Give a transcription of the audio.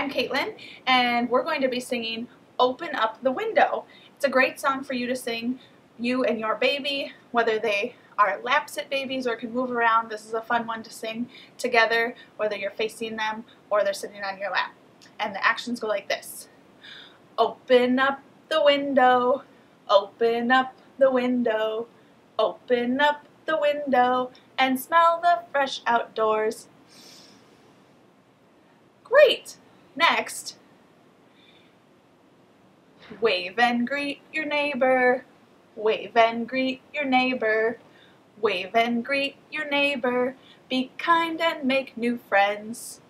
I'm Katelyn, and we're going to be singing Open Up the Window. It's a great song for you to sing, you and your baby, whether they are lapsit babies or can move around. This is a fun one to sing together, whether you're facing them or they're sitting on your lap. And the actions go like this. Open up the window, open up the window, open up the window and smell the fresh outdoors. Great! Next, wave and greet your neighbor, wave and greet your neighbor, wave and greet your neighbor, be kind and make new friends.